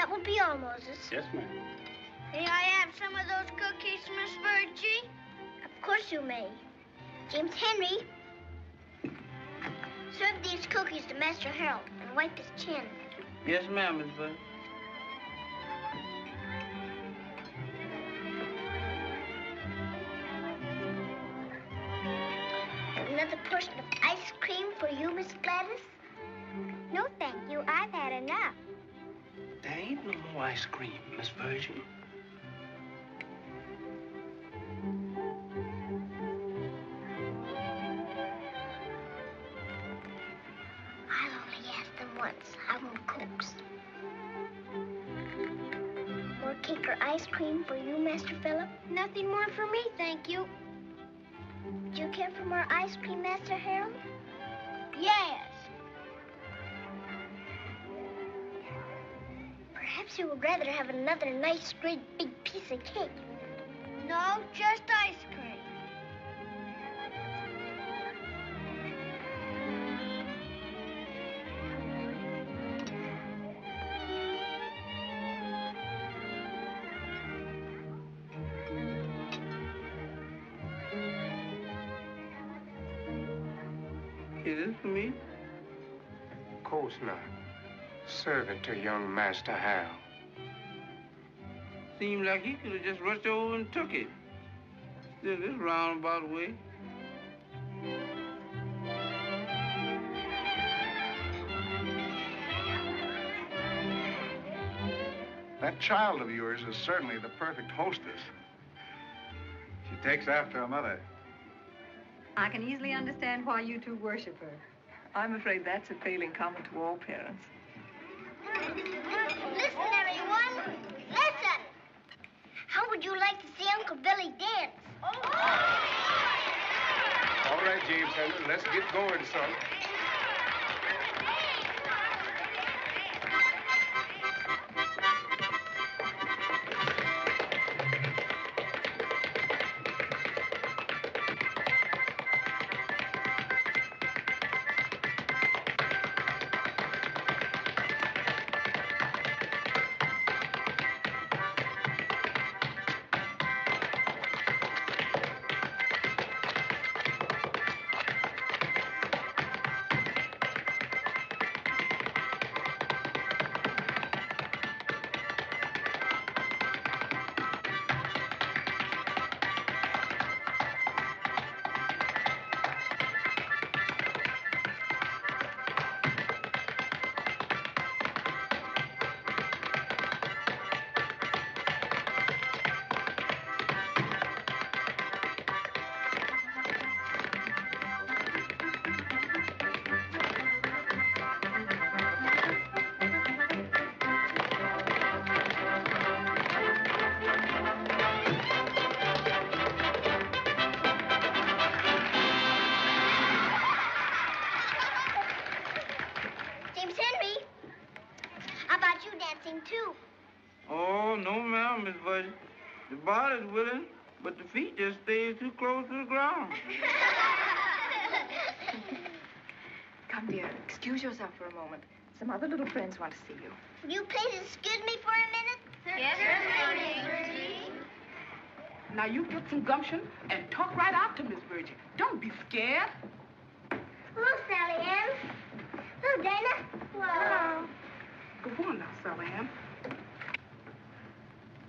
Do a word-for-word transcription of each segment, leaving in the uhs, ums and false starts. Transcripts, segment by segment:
That will be all, Moses. Yes, ma'am. May I have some of those cookies, Miss Virgie? Of course you may. James Henry, serve these cookies to Master Harold and wipe his chin. Yes, ma'am, Miss Virgie. Another portion of ice cream for you, Miss Gladys? No, thank you. I've had enough. There ain't no more ice cream, Miss Virgie. I'll only ask them once. I won't coax. More cake or ice cream for you, Master Philip? Nothing more for me, thank you. Do you care for more ice cream, Master Harold? Yes. Perhaps you would rather have another nice, great, big piece of cake. No, just ice cream. Is this for me? Of course not. Servant to young Master Hal. Seemed like he could have just rushed over and took it. Still, this roundabout way. That child of yours is certainly the perfect hostess. She takes after her mother. I can easily understand why you two worship her. I'm afraid that's a failing common to all parents. Listen, everyone. Listen. How would you like to see Uncle Billy dance? Oh. All right, James Henry, let's get going, son. Willing, but the feet just stays too close to the ground. Come, dear, excuse yourself for a moment. Some other little friends want to see you. Will you please excuse me for a minute? Yes, Miss Virgie. Now you get some gumption and talk right out to Miss Virgie. Don't be scared. Hello, Sally Ann. Hello, Dana. Hello. Go on now, Sally Ann.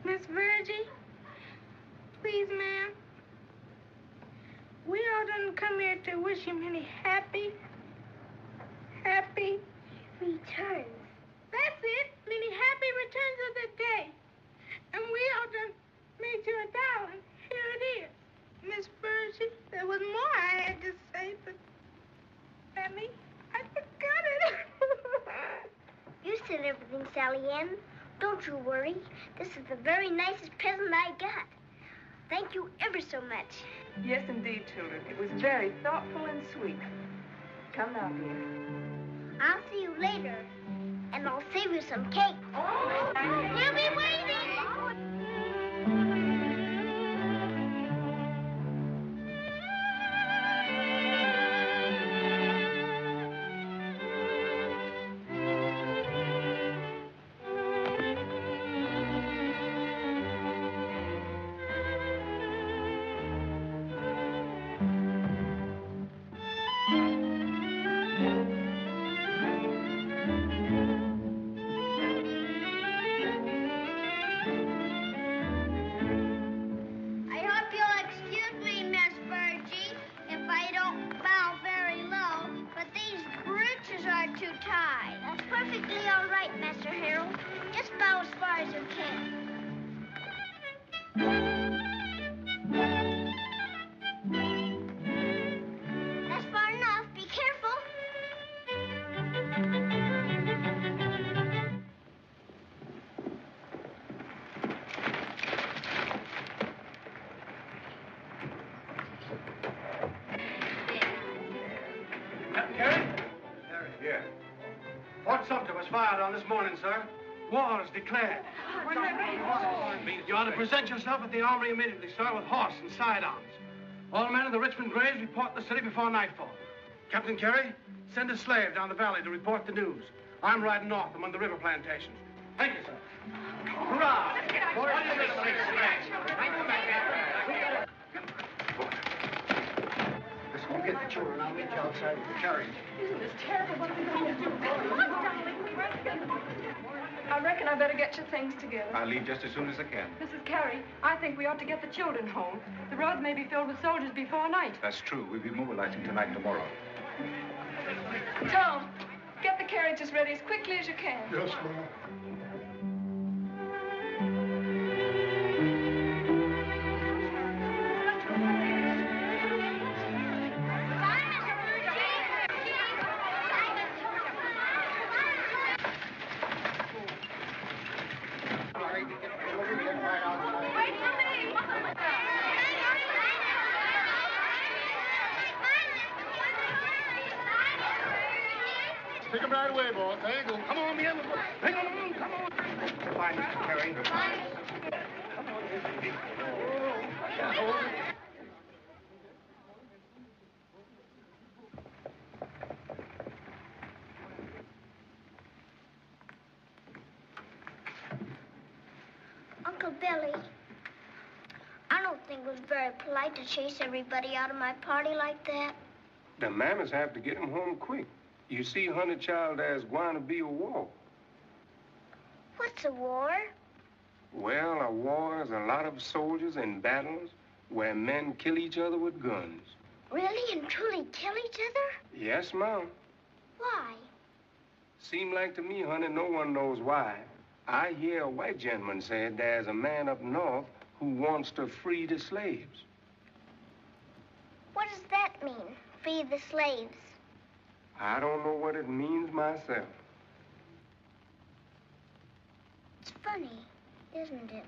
Miss Virgie. Please, ma'am. We all didn't come here to wish him any happy, happy returns. That's it. Many happy returns of the day. And we all done made you a darling. Here it is. Miss Virgie, there was more I had to say, but let me, I forgot it. You said everything, Sally Ann. Don't you worry. This is the very nicest present I got. Thank you ever so much. Yes, indeed, children. It was very thoughtful and sweet. Come now, dear. I'll see you later, and I'll save you some cake. Oh, you'll be waiting. That's far enough. Be careful. Captain Cary? Cary. Yeah. Fort Sumter was fired on this morning, sir. War is declared. You ought to present yourself at the armory immediately, sir, with horse and sidearms. All men of the Richmond Grays report the city before nightfall. Captain Cary, send a slave down the valley to report the news. I'm riding north among the river plantations. Thank you, sir. Hurrah! Let's get out of Let's go get the children. I'll meet you outside with the carriage. Isn't this terrible? What are we going to do? Come on, darling. We run together. I reckon I better get your things together. I'll leave just as soon as I can. Missus Cary, I think we ought to get the children home. The roads may be filled with soldiers before night. That's true. We'll be mobilizing tonight and tomorrow. Tom, get the carriages ready as quickly as you can. Yes, ma'am. Take him right away, boss. There you go. Come on, me and the boy. Hang on, come on. Goodbye, Mister Cary. Goodbye. Come on, Mister Uncle Billy, I don't think it was very polite to chase everybody out of my party like that. The mammas have to get him home quick. You see, honey, child, there's going to be a war. What's a war? Well, a war is a lot of soldiers in battles where men kill each other with guns. Really and truly kill each other? Yes, ma'am. Why? Seem like to me, honey, no one knows why. I hear a white gentleman say there's a man up north who wants to free the slaves. What does that mean, free the slaves? I don't know what it means myself. It's funny, isn't it?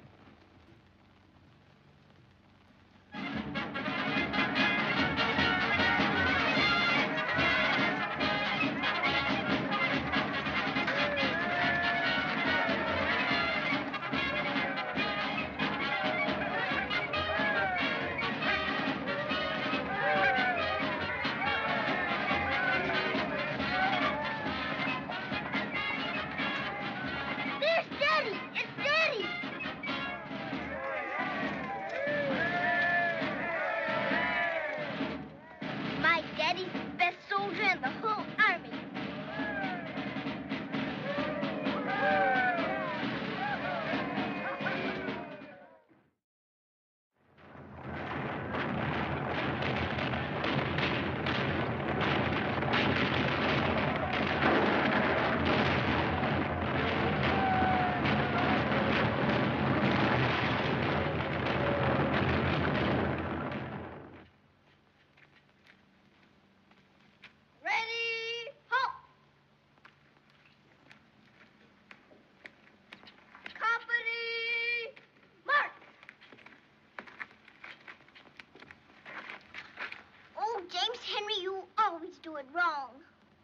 James Henry, you always do it wrong.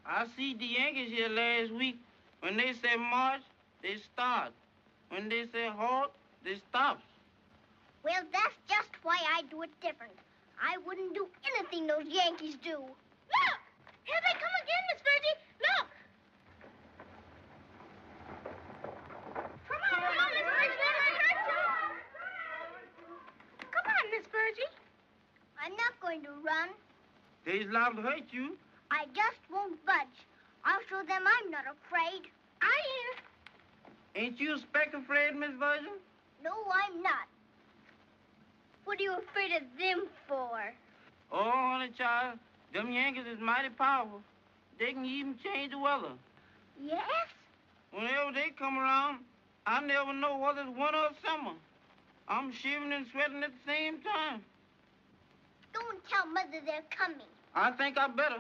I see the Yankees here last week. When they say march, they start. When they say halt, they stop. Well, that's just why I do it different. I wouldn't do anything those Yankees do. Look! Here they come again, Miss Virgie. Look! Come on, come on, Miss Virgie. That hurts you. Come on, Miss Virgie. I'm not going to run. They's liable to hurt you. I just won't budge. I'll show them I'm not afraid. I am. Ain't you a speck afraid, Miss Virgin? No, I'm not. What are you afraid of them for? Oh, honey, child, them Yankees is mighty powerful. They can even change the weather. Yes? Whenever they come around, I never know whether it's winter or summer. I'm shivering and sweating at the same time. Don't tell Mother they're coming. I think I better.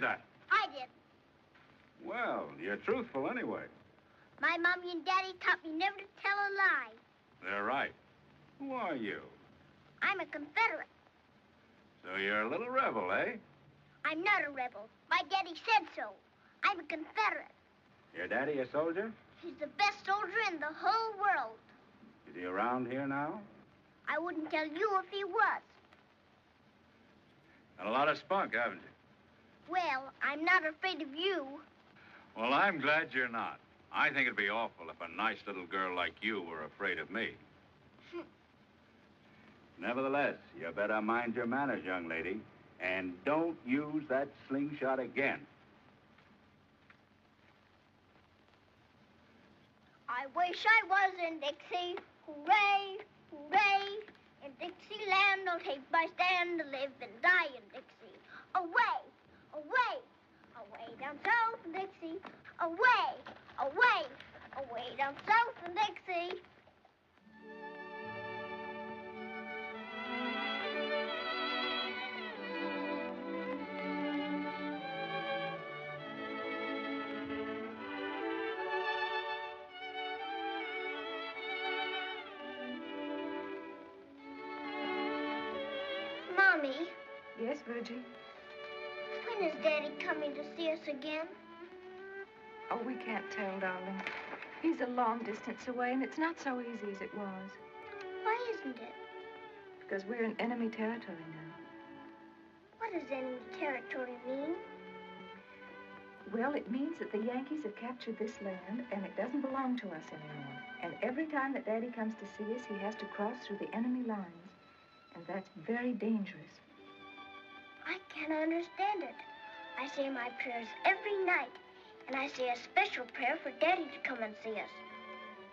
That? I did. Well, you're truthful anyway. My mommy and daddy taught me never to tell a lie. They're right. Who are you? I'm a Confederate. So you're a little rebel, eh? I'm not a rebel. My daddy said so. I'm a Confederate. Your daddy a soldier? He's the best soldier in the whole world. Is he around here now? I wouldn't tell you if he was. Got a lot of spunk, haven't you? Well, I'm not afraid of you. Well, I'm glad you're not. I think it'd be awful if a nice little girl like you were afraid of me. Nevertheless, you better mind your manners, young lady, and don't use that slingshot again. I wish I was in Dixie. Hooray, hooray. In Dixieland, I'll take my stand and live and die in Dixie. Away! Away, away down south in Dixie. Away, away, away down south in Dixie. Mommy. Yes, Virgie? When is Daddy coming to see us again? Oh, we can't tell, darling. He's a long distance away, and it's not so easy as it was. Why isn't it? Because we're in enemy territory now. What does enemy territory mean? Well, it means that the Yankees have captured this land, and it doesn't belong to us anymore. And every time that Daddy comes to see us, he has to cross through the enemy lines. And that's very dangerous. I can't understand it. I say my prayers every night, and I say a special prayer for Daddy to come and see us.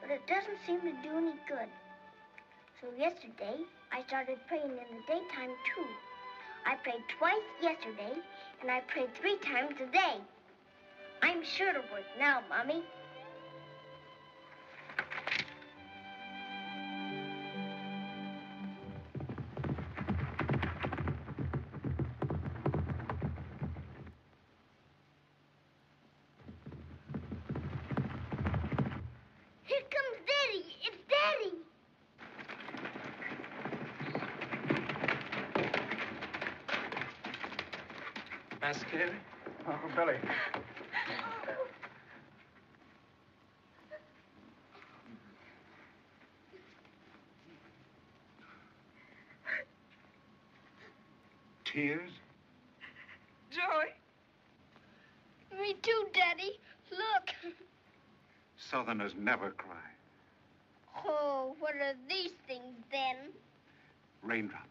But it doesn't seem to do any good. So yesterday, I started praying in the daytime, too. I prayed twice yesterday, and I prayed three times today. I'm sure it'll work now, Mommy. Master Kaye? Oh, Billy. Tears? Joy. Me too, Daddy. Look. Southerners never cry. Oh, what are these things, then? Raindrops.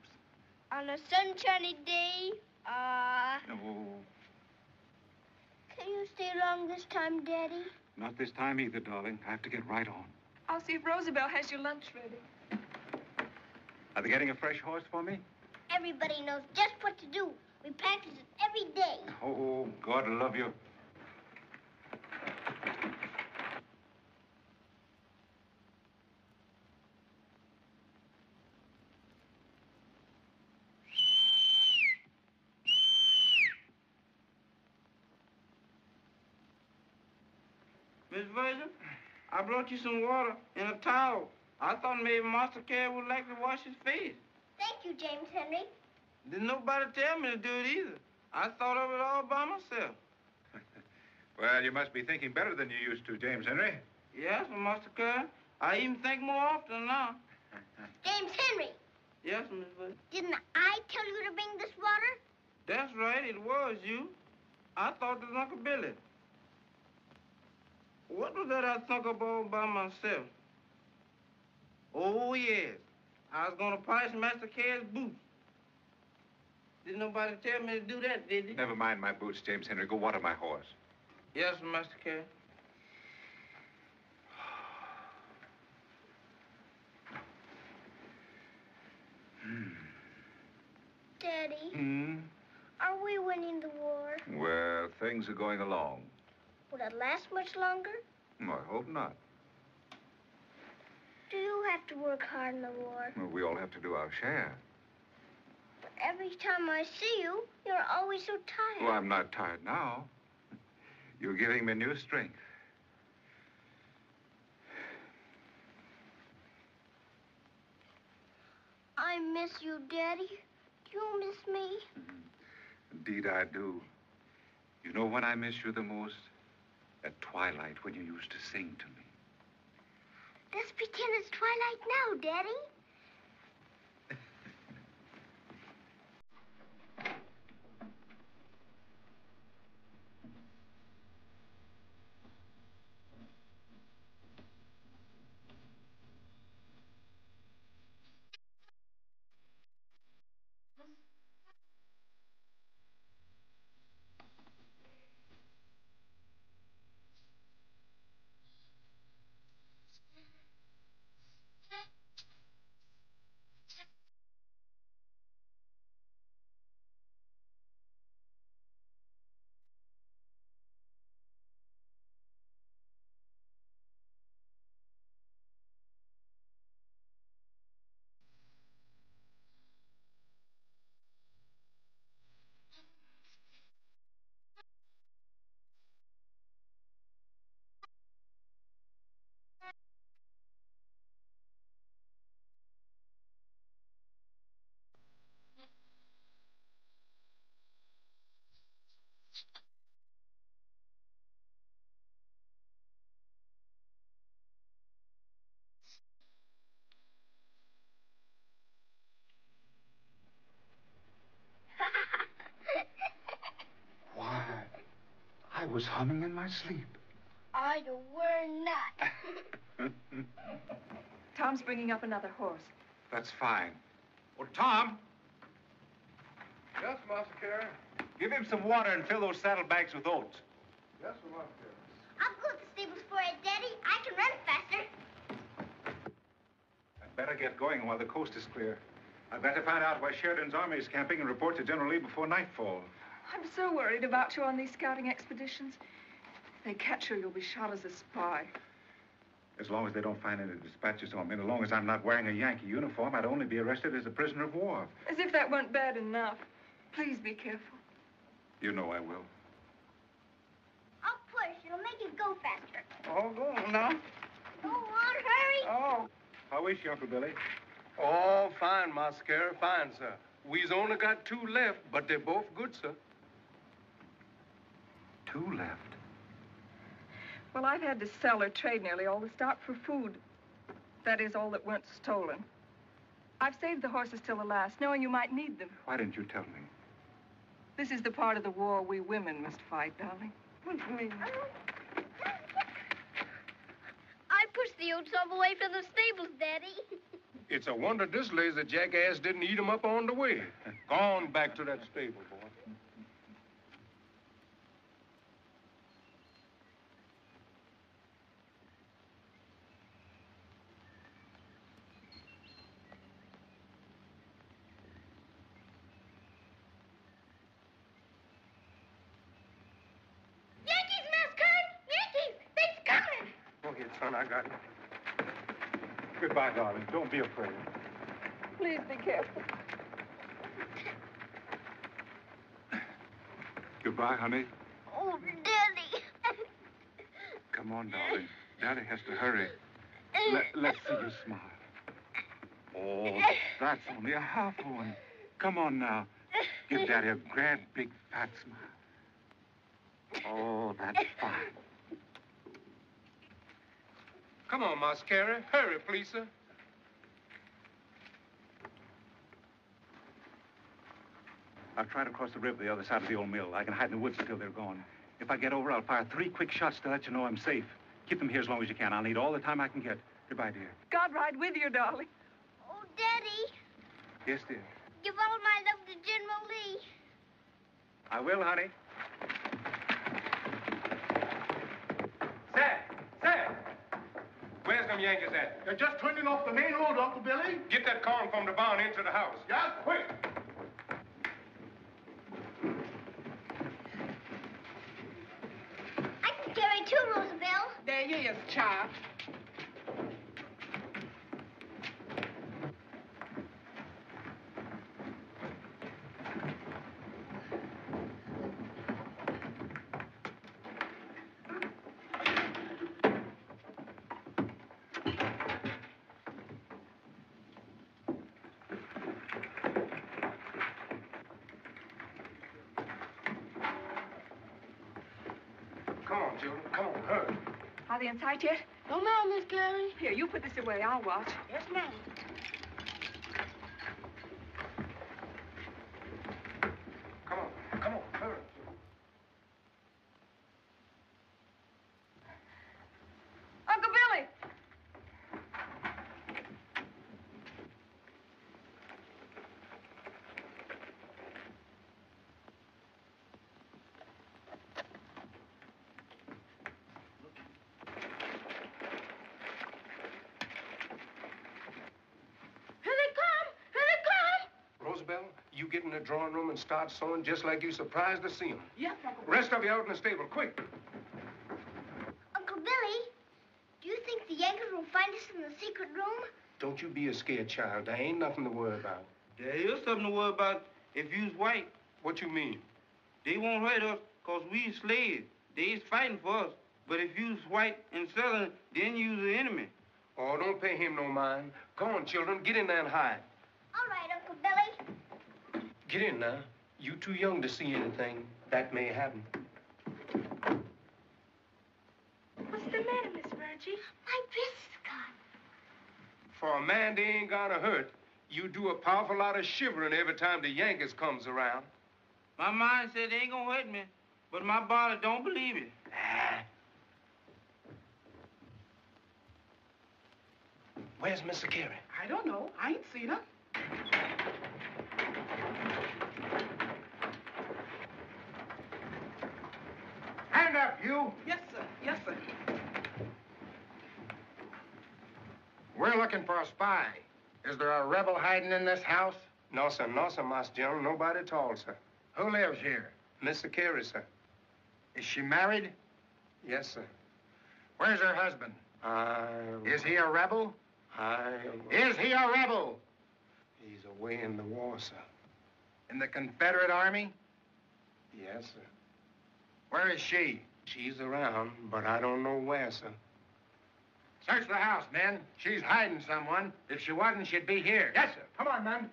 On a sunshiny day? Ah. Uh, oh. Can you stay long this time, Daddy? Not this time either, darling. I have to get right on. I'll see if Rosabelle has your lunch ready. Are they getting a fresh horse for me? Everybody knows just what to do. We practice it every day. Oh, God love you. Virgin, I brought you some water and a towel. I thought maybe Master Kaye would like to wash his face. Thank you, James Henry. Didn't nobody tell me to do it either. I thought of it all by myself. Well, you must be thinking better than you used to, James Henry. Yes, Master Kaye. I even think more often now. James Henry. Yes, Miss Virgin. Didn't I tell you to bring this water? That's right. It was you. I thought it was Uncle Billy. What was that I thought about by myself? Oh, yeah. I was going to polish Master Care's boots. Didn't nobody tell me to do that, did they? Never mind my boots, James Henry. Go water my horse. Yes, Master Kaye. Daddy, hmm? Are we winning the war? Well, things are going along. Will it last much longer? No, I hope not. Do you have to work hard in the war? Well, we all have to do our share. But every time I see you, you're always so tired. Well, I'm not tired now. You're giving me new strength. I miss you, Daddy. Do you miss me? Indeed, I do. You know when I miss you the most? At twilight, when you used to sing to me. Let's pretend it's twilight now, Daddy. I was humming in my sleep. I were not. Tom's bringing up another horse. That's fine. Oh, Tom. Yes, Master Kaye. Give him some water and fill those saddlebags with oats. Yes, Master Kaye. I'll go to the stables for it, Daddy. I can run faster. I'd better get going while the coast is clear. I'd better find out where Sheridan's army is camping and report to General Lee before nightfall. I'm so worried about you on these scouting expeditions. If they catch you, you'll be shot as a spy. As long as they don't find any dispatches on me, and as long as I'm not wearing a Yankee uniform, I'd only be arrested as a prisoner of war. As if that weren't bad enough. Please be careful. You know I will. I'll push. It'll make you go faster. Oh, go on now. Go on, hurry. Oh. How is she, Uncle Billy? Oh, fine, Master Kaye. Fine, sir. We's only got two left, but they're both good, sir. Two left. Well, I've had to sell or trade nearly all the stock for food. That is, all that weren't stolen. I've saved the horses till the last, knowing you might need them. Why didn't you tell me? This is the part of the war we women must fight, darling. What do you mean? I pushed the oats all the way from the stables, Daddy. It's a wonder this lazy jackass didn't eat him up on the way. Gone back to that stable, boy. I got it. Goodbye, darling. Don't be afraid. Please be careful. Goodbye, honey. Oh, Daddy. Come on, darling. Daddy has to hurry. Let, let's see you smile. Oh, that's only a half one. Come on now. Give Daddy a grand, big, fat smile. Oh, that's fine. Come on, Master Kaye. Hurry, please, sir. I'll try to cross the river the other side of the old mill. I can hide in the woods until they're gone. If I get over, I'll fire three quick shots to let you know I'm safe. Keep them here as long as you can. I'll need all the time I can get. Goodbye, dear. God ride with you, darling. Oh, Daddy. Yes, dear. Give all my love to General Lee. I will, honey. Sam! Sam! Where's them Yankees at? They're just turning off the main road, Uncle Billy. Get that corn from the barn into the house. Yeah, quick! I can carry two, Rosabelle. There you is, child. Are they in sight yet? No, ma'am, Miss Cary. Here, you put this away. I'll watch. Yes, ma'am. Come on, come on, hurry. Uncle Billy! You get in the drawing room and start sewing just like you surprised to see him. Yes, Uncle Billy. Rest of you out in the stable, quick. Uncle Billy, do you think the Yankees will find us in the secret room? Don't you be a scared child. There ain't nothing to worry about. There is something to worry about if you's white. What you mean? They won't hurt us because we slaves. They's fighting for us. But if you's white and southern, then you's the enemy. Oh, don't pay him no mind. Come on, children, get in there and hide. All right, Uncle Billy. Get in now. You too young to see anything. That may happen. What's the matter, Miss Virgie? My dress is gone. For a man they ain't gonna hurt, you do a powerful lot of shivering every time the Yankees comes around. My mind said they ain't gonna hurt me, but my body don't believe it. Ah. Where's Mister Cary? I don't know. I ain't seen her. Hand up, you. Yes, sir. Yes, sir. We're looking for a spy. Is there a rebel hiding in this house? No, sir. No, sir, Master General. Nobody at all, sir. Who lives here? Mister Cary, sir. Is she married? Yes, sir. Where's her husband? I... Is he a rebel? I... Is he a rebel? He's away in the war, sir. In the Confederate Army? Yes, sir. Where is she? She's around, but I don't know where, sir. Search the house, men. She's hiding someone. If she wasn't, she'd be here. Yes, sir. Come on, men.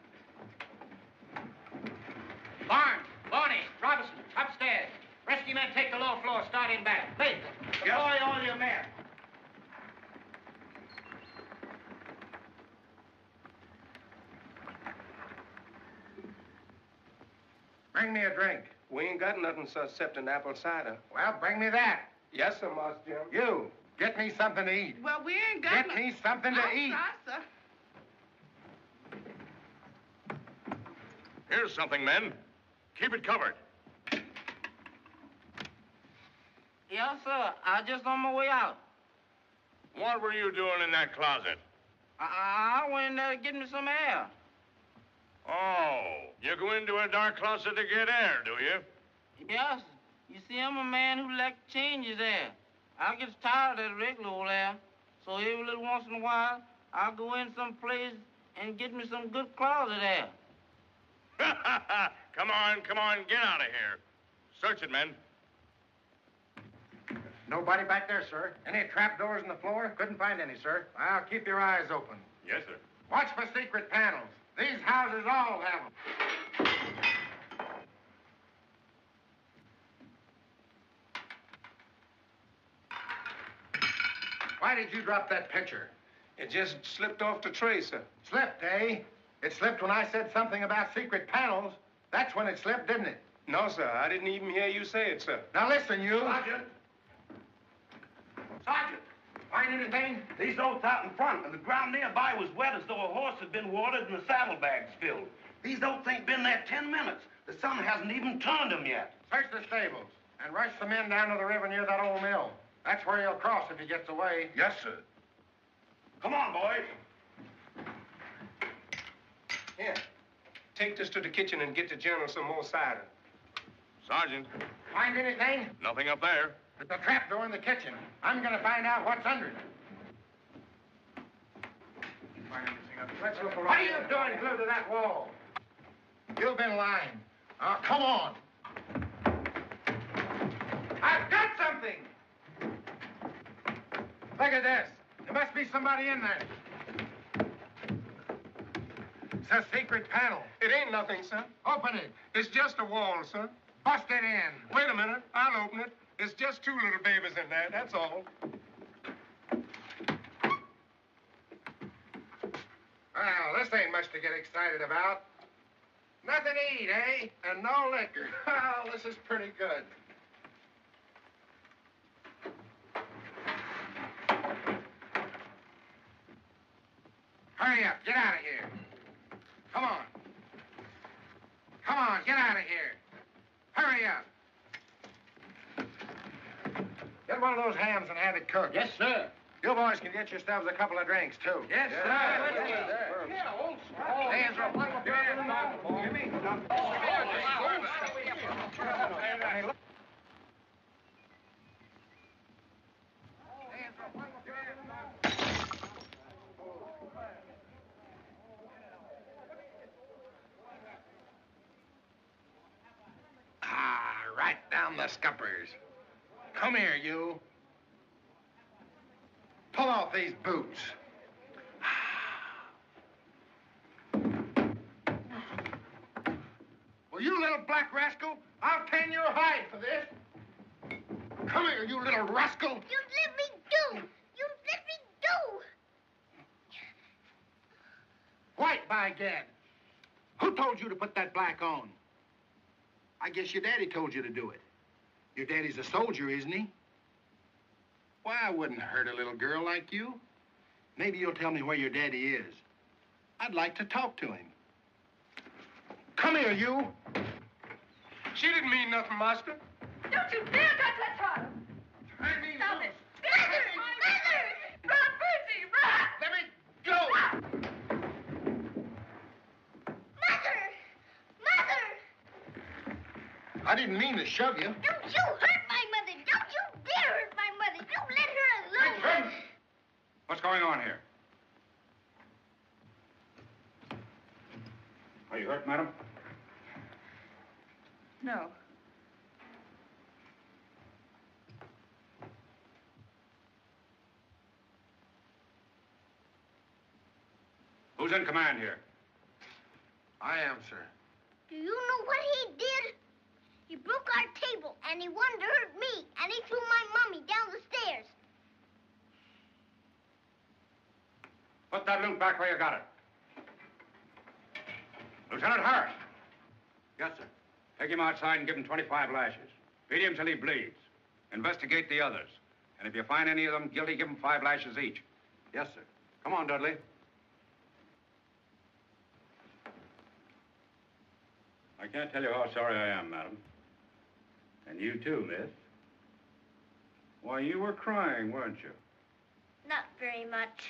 Barnes, Barney, Robinson, upstairs. Rescue men, take the low floor, start in back. Please, deploy all your men. Bring me a drink. We ain't got nothing, sir, except an apple cider. Well, bring me that. Yes, sir, Master Jim. You, get me something to eat. Well, we ain't got Get no... me something to I'm eat. Sorry, sir. Here's something, men. Keep it covered. Yes, sir. I just on my way out. What were you doing in that closet? I, I went in there to get me some air. Oh, you go into a dark closet to get air, do you? Yes. You see, I'm a man who likes to change his air. I get tired of that regular old air. So every little once in a while, I'll go in some place and get me some good closet air. Come on, come on, get out of here. Search it, men. Nobody back there, sir. Any trap doors in the floor? Couldn't find any, sir. Well, keep your eyes open. Yes, sir. Watch for secret panels. These houses all have them. Why did you drop that picture? It just slipped off the tray, sir. Slipped, eh? It slipped when I said something about secret panels. That's when it slipped, didn't it? No, sir. I didn't even hear you say it, sir. Now listen, you... Sergeant! Sergeant, find anything? These oats out in front, and the ground nearby was wet as though a horse had been watered and the saddlebags filled. These oats ain't been there ten minutes. The sun hasn't even turned them yet. Search the stables and rush the men down to the river near that old mill. That's where he'll cross if he gets away. Yes, sir. Come on, boys. Here, take this to the kitchen and get the general some more cider. Sergeant. Find anything? Nothing up there. There's a trap door in the kitchen. I'm going to find out what's under it. Find anything up there? Let's look around. What are you doing glued to that wall? You've been lying. Now, come on. I've got something. Look at this. There must be somebody in there. It's a secret panel. It ain't nothing, sir. Open it. It's just a wall, sir. Bust it in. Wait a minute. I'll open it. It's just two little babies in there, that's all. Well, this ain't much to get excited about. Nothing to eat, eh? And no liquor. Oh, this is pretty good. Hurry up, get out of here. Come on. Come on, get out of here. Hurry up. Get one of those hams and have it cooked. Yes, sir. You boys can get yourselves a couple of drinks, too. Yes, sir. Yeah, old hands are up. Give me. Ah, right down the scuppers. Come here, you. Pull off these boots. Well, you little black rascal, I'll tan your hide for this. Come here, you little rascal. You'd let me do. You'd let me do. White, by gad. Who told you to put that black on? I guess your daddy told you to do it. Your daddy's a soldier, isn't he? Why, I wouldn't hurt a little girl like you. Maybe you'll tell me where your daddy is. I'd like to talk to him. Come here, you. She didn't mean nothing, Master. Don't you dare touch that child. I mean, stop it. Feathers! Feathers! Run, Percy, run! Let me go! Stop. Mother! Mother! I didn't mean to shove you. Don't you hurt my mother. Don't you dare hurt my mother. Don't let her alone. Hey, friend. What's going on here? Are you hurt, madam? No. Who's in command here? I am, sir. Do you know what he did? He broke our table, and he wanted to hurt me, and he threw my mommy down the stairs. Put that loot back where you got it. Lieutenant, hurry. Yes, sir. Take him outside and give him twenty-five lashes. Beat him till he bleeds. Investigate the others. And if you find any of them guilty, give them five lashes each. Yes, sir. Come on, Dudley. I can't tell you how sorry I am, madam. And you too, miss. Why, you were crying, weren't you? Not very much.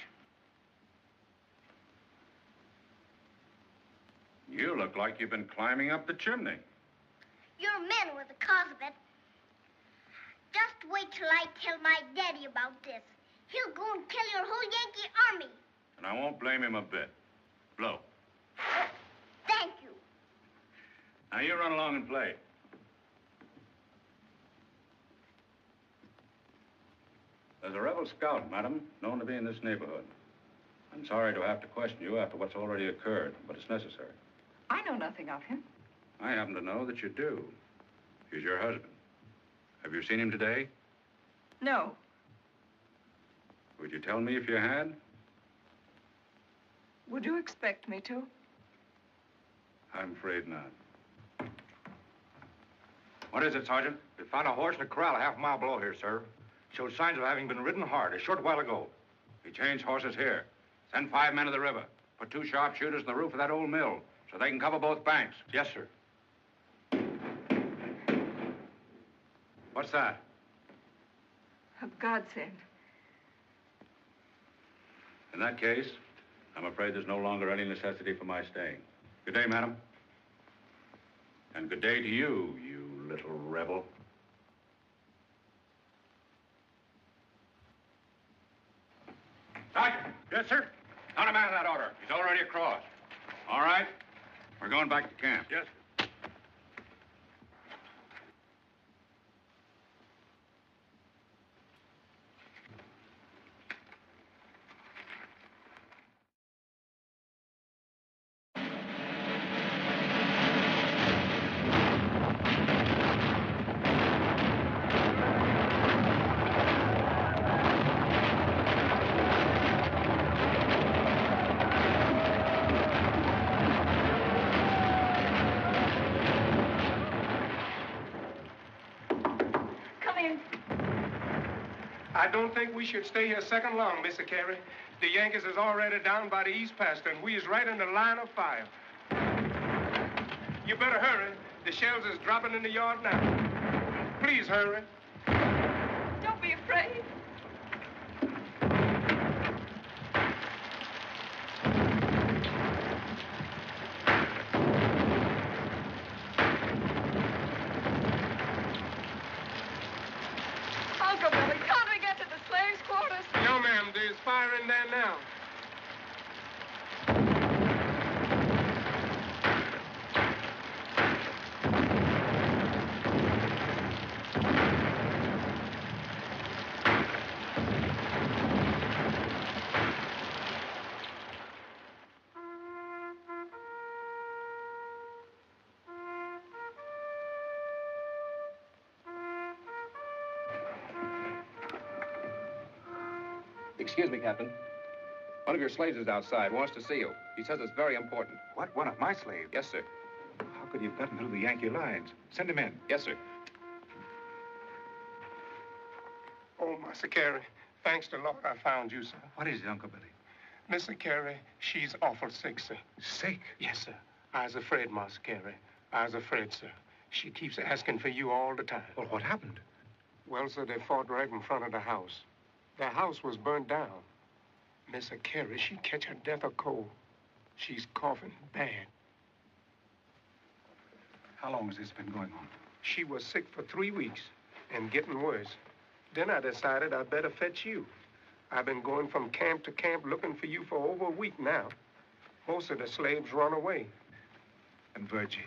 You look like you've been climbing up the chimney. Your men were the cause of it. Just wait till I tell my daddy about this. He'll go and tell your whole Yankee army. And I won't blame him a bit. Blow. Thank you. Now, you run along and play. There's a rebel scout, madam, known to be in this neighborhood. I'm sorry to have to question you after what's already occurred, but it's necessary. I know nothing of him. I happen to know that you do. He's your husband. Have you seen him today? No. Would you tell me if you had? Would you expect me to? I'm afraid not. What is it, Sergeant? We found a horse in a corral a half mile below here, sir. Showed signs of having been ridden hard a short while ago. He changed horses here. Send five men to the river. Put two sharpshooters in the roof of that old mill so they can cover both banks. Yes, sir. What's that? A godsend. In that case, I'm afraid there's no longer any necessity for my staying. Good day, madam. And good day to you, you little rebel. Doctor! Yes, sir? Not a man in that order. He's already across. All right. We're going back to camp. Yes, sir. I don't think we should stay here a second long, Mister Cary. The Yankees is already down by the East Pasture, and we is right in the line of fire. You better hurry. The shells is dropping in the yard now. Please hurry. Don't be afraid. Excuse me, Captain. One of your slaves is outside, wants to see you. He says it's very important. What? One of my slaves? Yes, sir. How could he have gotten through the Yankee lines? Send him in. Yes, sir. Oh, Mister Cary, thanks to Lord I found you, sir. What is it, Uncle Billy? Mister Cary, she's awful sick, sir. Sick? Yes, sir. I was afraid, Master Cary. I was afraid, sir. She keeps asking for you all the time. Well, what happened? Well, sir, they fought right in front of the house. The house was burned down. Mister Cary, she catch her death of cold. She's coughing bad. How long has this been going on? She was sick for three weeks and getting worse. Then I decided I'd better fetch you. I've been going from camp to camp looking for you for over a week now. Most of the slaves run away. And Virgie?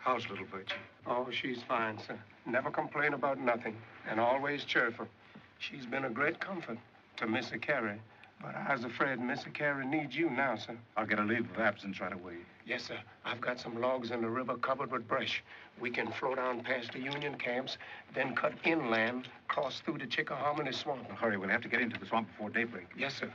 How's little Virgie? Oh, she's fine, sir. Never complain about nothing and always cheerful. She's been a great comfort to Mister Cary, but I was afraid Mister Cary needs you now, sir. I'll get a leave of absence right away. Yes, sir. I've got some logs in the river covered with brush. We can flow down past the Union camps, then cut inland, cross through the Chickahominy swamp. Well, hurry, we'll have to get into the swamp before daybreak. Yes, sir.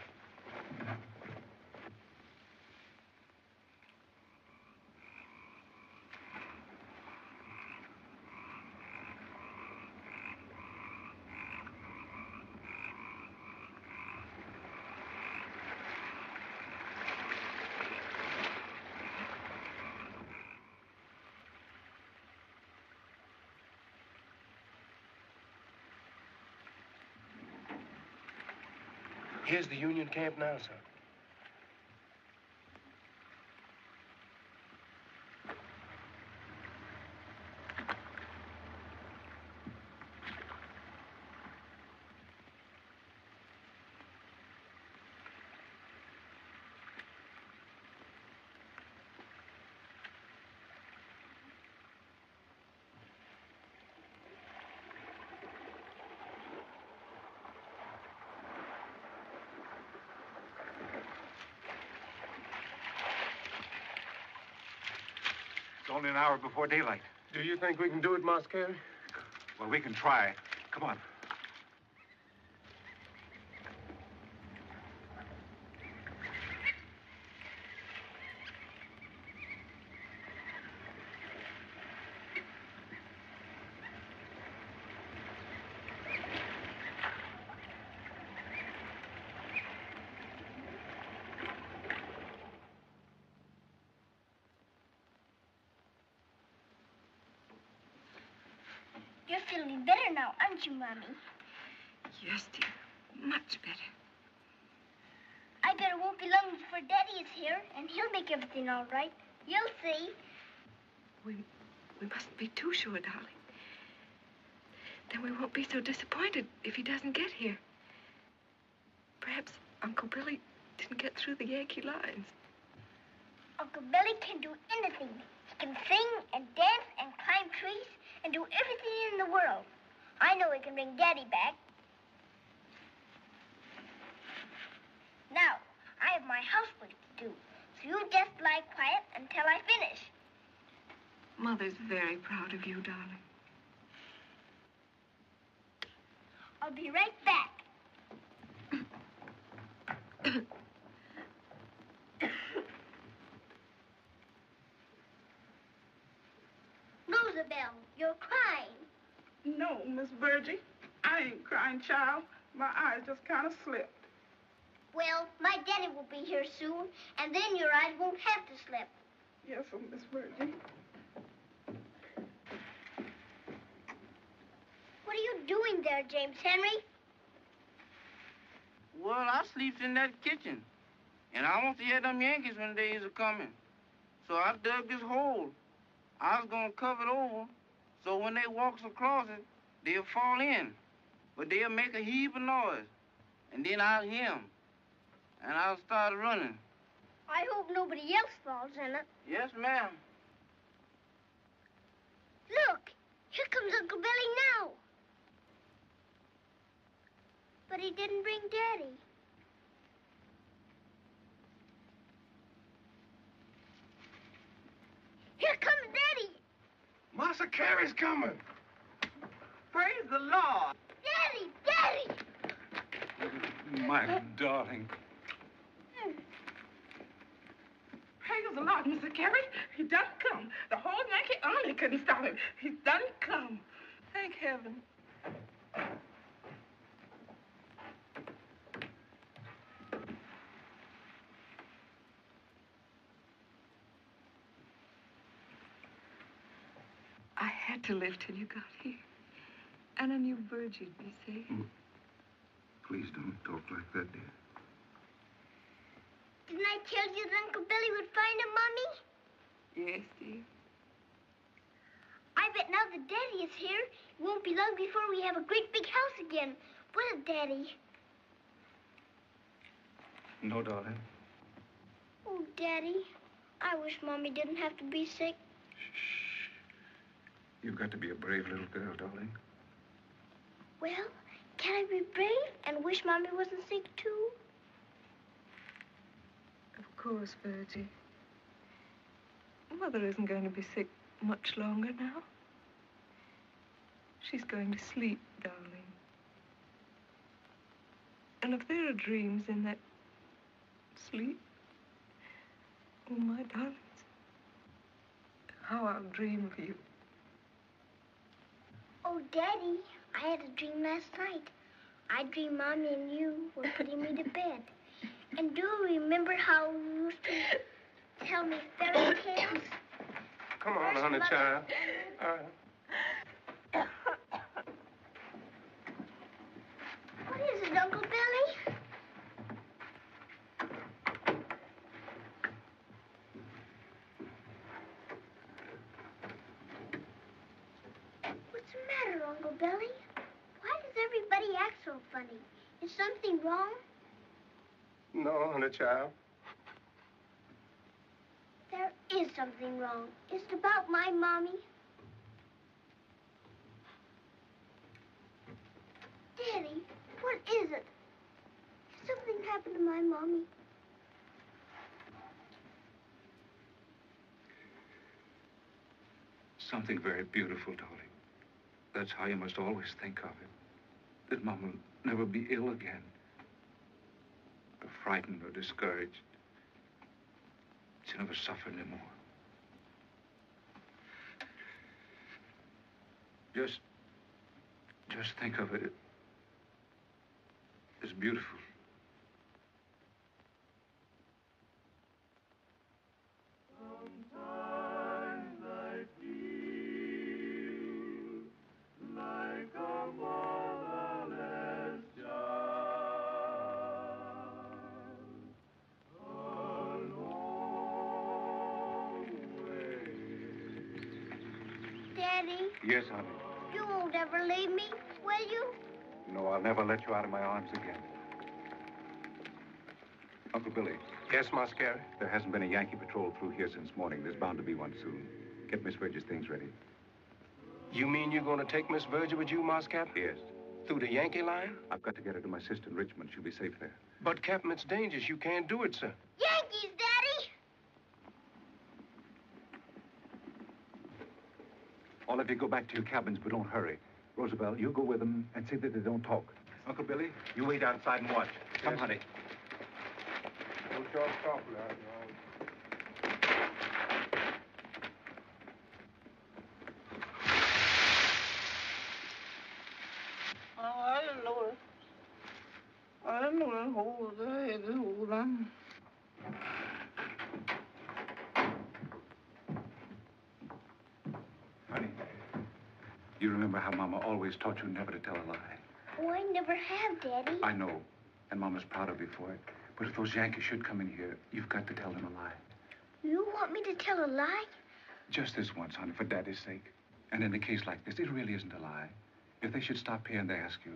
Here's the Union camp now, sir. Only an hour before daylight. Do you think we can do it, Master Cary? Well, we can try. Come on. feeling better now, aren't you, Mommy? Yes, dear. Much better. I bet it won't be long before Daddy is here, and he'll make everything all right. You'll see. We, we mustn't be too sure, darling. Then we won't be so disappointed if he doesn't get here. Perhaps Uncle Billy didn't get through the Yankee lines. Uncle Billy can do anything. He can sing and dance and climb trees and do everything in the world. I know he can bring Daddy back. Now, I have my housework to do, so you just lie quiet until I finish. Mother's very proud of you, darling. I'll be right back. Rosabelle, you're crying. No, Miss Virgie. I ain't crying, child. My eyes just kind of slipped. Well, my daddy will be here soon, and then your eyes won't have to slip. Yes, oh, Miss Virgie. What are you doing there, James Henry? Well, I sleeps in that kitchen, and I wants to hear them Yankees when the days are coming. So I dug this hole. I was gonna cover it over, so when they walks across it, they'll fall in. But they'll make a heap of noise, and then I'll hear them. And I'll start running. I hope nobody else falls in it. Yes, ma'am. Look, here comes Uncle Billy now. But he didn't bring Daddy. Here comes Daddy. Master Cary's coming. Praise the Lord. Daddy, Daddy. My darling. Praise the Lord, Mister Cary. He done come. The whole Yankee army couldn't stop him. He done come. Thank heaven. I had to live till you got here. And I knew Virgie'd be safe. Mm. Please don't talk like that, dear. Didn't I tell you that Uncle Billy would find him, Mommy? Yes, dear. I bet now that Daddy is here, it won't be long before we have a great big house again. Will it, Daddy? No, darling. Oh, Daddy, I wish Mommy didn't have to be sick. Shh. You've got to be a brave little girl, darling. Well, can I be brave and wish Mommy wasn't sick, too? Of course, Virgie. Mother isn't going to be sick much longer now. She's going to sleep, darling. And if there are dreams in that sleep, oh, my darlings, how I'll dream of you. Oh, Daddy, I had a dream last night. I dreamed Mommy and you were putting me to bed. And do you remember how you used to tell me fairy tales? Come on, honey, child. Uh. What is it, Uncle Billy? What's the matter, Uncle Billy? Why does everybody act so funny? Is something wrong? No, honey, child. There is something wrong. It's about my Mommy. Daddy, what is it? Has something happened to my Mommy? Something very beautiful, darling. That's how you must always think of it. That Mom will never be ill again. Or frightened or discouraged. She never suffered anymore. Just, just think of it. It's beautiful. Sometimes I feel like Yes, honey. You won't ever leave me, will you? No, I'll never let you out of my arms again. Uncle Billy. Yes, Master Cary? There hasn't been a Yankee patrol through here since morning. There's bound to be one soon. Get Miss Virgie's things ready. You mean you're going to take Miss Virgie with you, Master Cap? Yes. Through the Yankee line? I've got to get her to my sister in Richmond. She'll be safe there. But, Captain, it's dangerous. You can't do it, sir. Yankees, Daddy! All of you go back to your cabins, but don't hurry. Rosabelle, you go with them and see that they don't talk. Uncle Billy, you wait outside and watch. Yes. Come, honey. Don't y'all stop, lad. Honey, you remember how Mama always taught you never to tell a lie? Oh, I never have, Daddy. I know, and Mama's proud of you for it. But if those Yankees should come in here, you've got to tell them a lie. You want me to tell a lie? Just this once, honey, for Daddy's sake. And in a case like this, it really isn't a lie. If they should stop here and they ask you,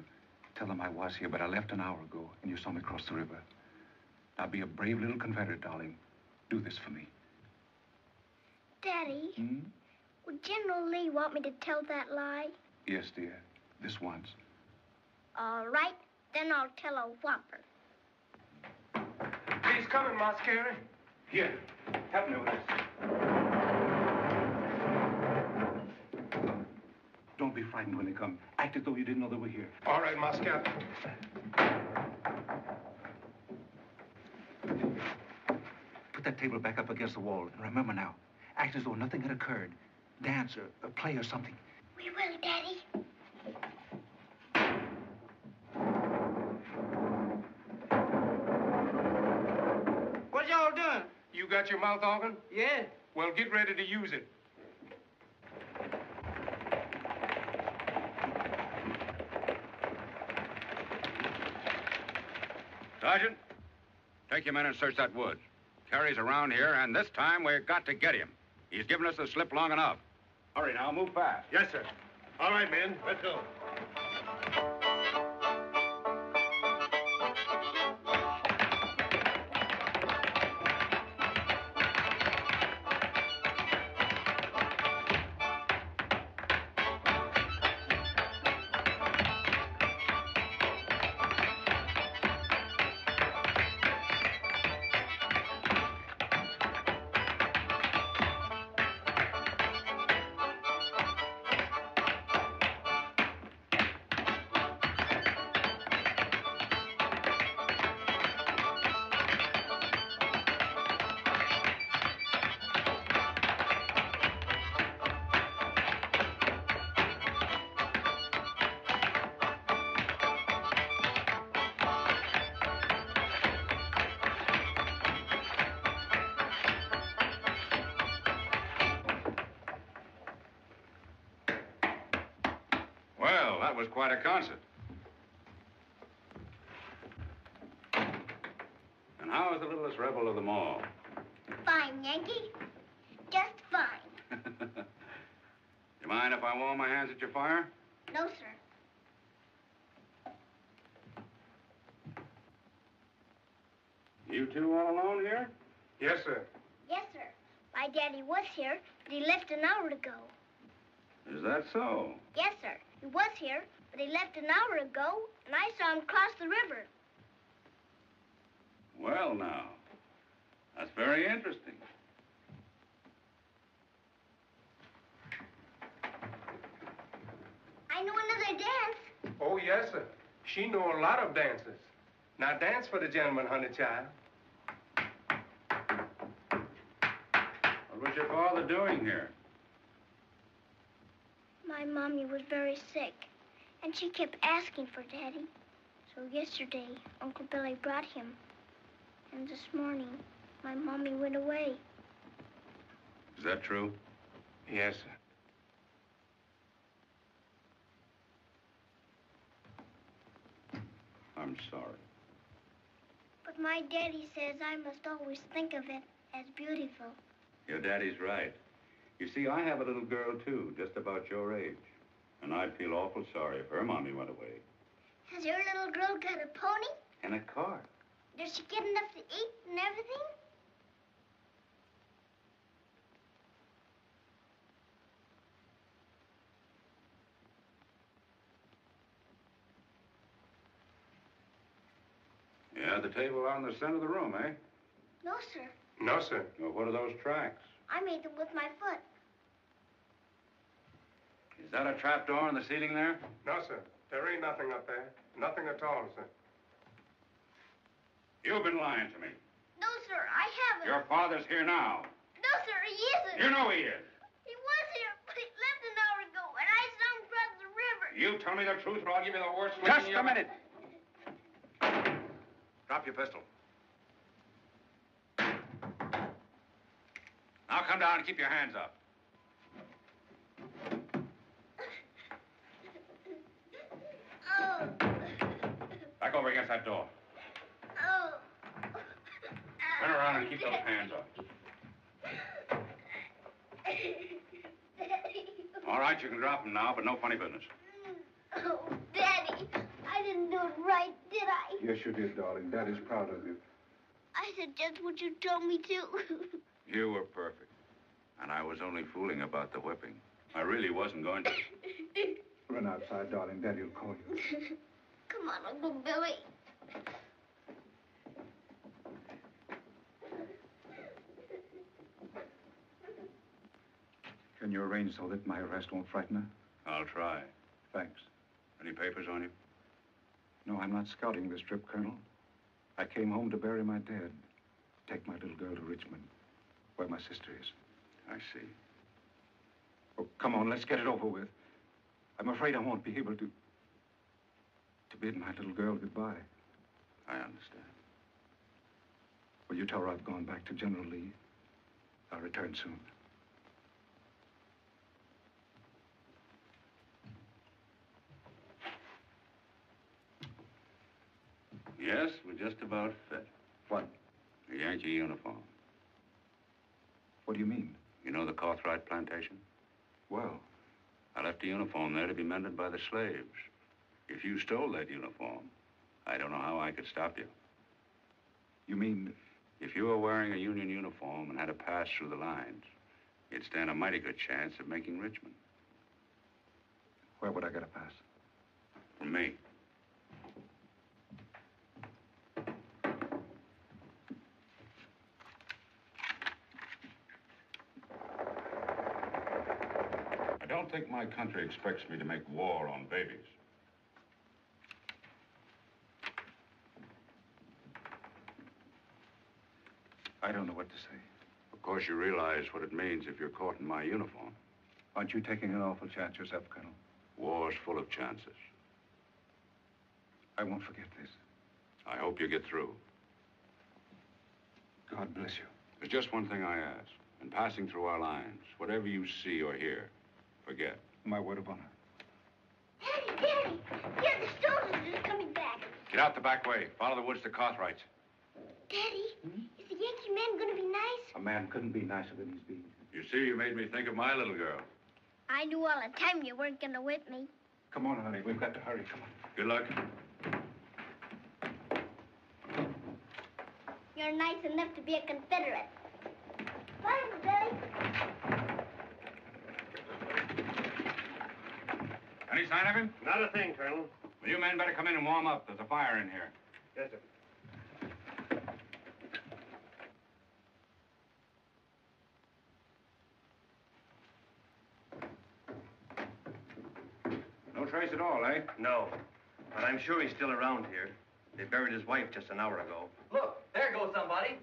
tell them I was here, but I left an hour ago, and you saw me cross the river. Now, be a brave little Confederate, darling. Do this for me. Daddy, hmm? Would General Lee want me to tell that lie? Yes, dear. This once. All right, then I'll tell a whopper. He's coming, Master Cary. Here, help me with this. Don't be frightened when they come. Act as though you didn't know they were here. All right, Master Cary. Put that table back up against the wall. And remember now, act as though nothing had occurred. Dance or, or play or something. We will, Daddy. What y'all doing? You got your mouth organ? Yeah. Well, get ready to use it. Sergeant, take your men and search that woods. Cary's around here, and this time we've got to get him. He's given us the slip long enough. Hurry now, move fast. Yes, sir. All right, men, let's go. Was quite a concert. And how is the littlest rebel of them all? Fine, Yankee. Just fine. Do you mind if I warm my hands at your fire? No, sir. You two all alone here? Yes, sir. Yes, sir. My daddy was here, but he left an hour ago. Is that so? Yes, sir. He was here, but he left an hour ago, and I saw him cross the river. Well, now, that's very interesting. I know another dance. Oh, yes, sir. She know a lot of dances. Now, dance for the gentleman, honey child. What was your father doing here? My mommy was very sick, and she kept asking for Daddy. So yesterday, Uncle Billy brought him. And this morning, my mommy went away. Is that true? Yes, sir. I'm sorry. But my daddy says I must always think of it as beautiful. Your daddy's right. You see, I have a little girl, too, just about your age. And I'd feel awful sorry if her mommy went away. Has your little girl got a pony? And a cart. Does she get enough to eat and everything? Yeah, the table out in the center of the room, eh? No, sir. No, sir. Well, what are those tracks? I made them with my foot. Is that a trap door in the ceiling there? No, sir. There ain't nothing up there. Nothing at all, sir. You've been lying to me. No, sir, I haven't. Your father's here now. No, sir, he isn't. You know he is. He was here, but he left an hour ago, and I saw him cross the river. You tell me the truth, or I'll give you the worst... Just a minute. Drop your pistol. Now come down and keep your hands up. Oh. Back over against that door. Oh. Turn around and keep those hands up. All right, you can drop them now, but no funny business. Oh, Daddy, I didn't do it right, did I? Yes, you did, darling. Daddy's proud of you. I said just what you told me to. You were perfect. And I was only fooling about the whipping. I really wasn't going to... Run outside, darling. Daddy will call you. Come on, Uncle Billy. Can you arrange so that my arrest won't frighten her? I'll try. Thanks. Any papers on you? No, I'm not scouting this trip, Colonel. I came home to bury my dad. Take my little girl to Richmond, where my sister is. I see. Oh, come on, let's get it over with. I'm afraid I won't be able to... to bid my little girl goodbye. I understand. Will you tell her I've gone back to General Lee? I'll return soon. Yes, we're just about fit. What? The Yankee uniform. What do you mean? You know the Cawthright plantation? Well. I left a uniform there to be mended by the slaves. If you stole that uniform, I don't know how I could stop you. You mean? If you were wearing a Union uniform and had a pass through the lines, you'd stand a mighty good chance of making Richmond. Where would I get a pass? From me. I don't think my country expects me to make war on babies. I don't know what to say. Of course you realize what it means if you're caught in my uniform. Aren't you taking an awful chance yourself, Colonel? War's full of chances. I won't forget this. I hope you get through. God bless you. There's just one thing I ask. In passing through our lines, whatever you see or hear, forget. My word of honor. Daddy, Daddy! Yeah, the soldiers are just coming back. Get out the back way. Follow the woods to Cartwright's. Daddy, hmm? Is the Yankee man going to be nice? A man couldn't be nicer than he's been. You see, you made me think of my little girl. I knew all the time you weren't going to whip me. Come on, honey. We've got to hurry. Come on. Good luck. You're nice enough to be a Confederate. Bye, Billy. Any sign of him? Not a thing, Colonel. Well, you men better come in and warm up. There's a fire in here. Yes, sir. No trace at all, eh? No. But I'm sure he's still around here. They buried his wife just an hour ago. Look, there goes somebody.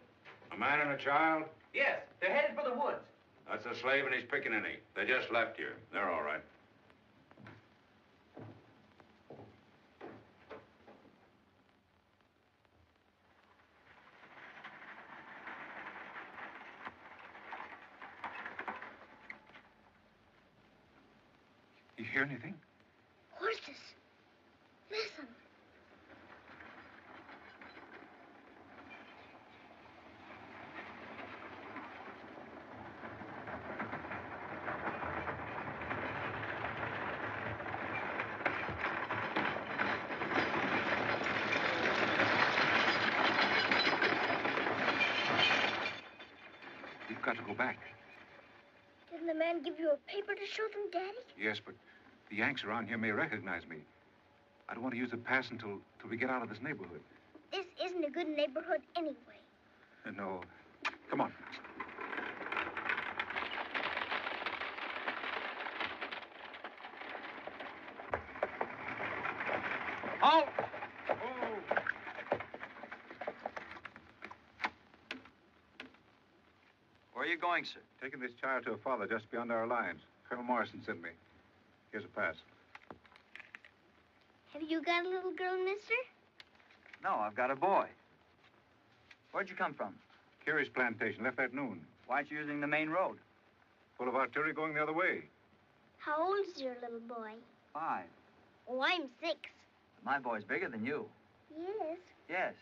A man and a child? Yes. They're headed for the woods. That's a slave and he's pickaninny. They just left here. They're all right. Hear anything? Horses. Listen. got to go back. Didn't the man give you a paper to show them, Daddy? Yes, but the Yanks around here may recognize me. I don't want to use the pass until, until we get out of this neighborhood. This isn't a good neighborhood anyway. No. Come on. Halt! Where are you going, sir? Taking this child to her father just beyond our lines. Colonel Morrison sent me. Here's a pass. Have you got a little girl, mister? No, I've got a boy. Where'd you come from? Cary's plantation. Left at noon. Why aren't you using the main road? Full of artillery going the other way. How old is your little boy? Five. Oh, I'm six. My boy's bigger than you. Yes. Yes.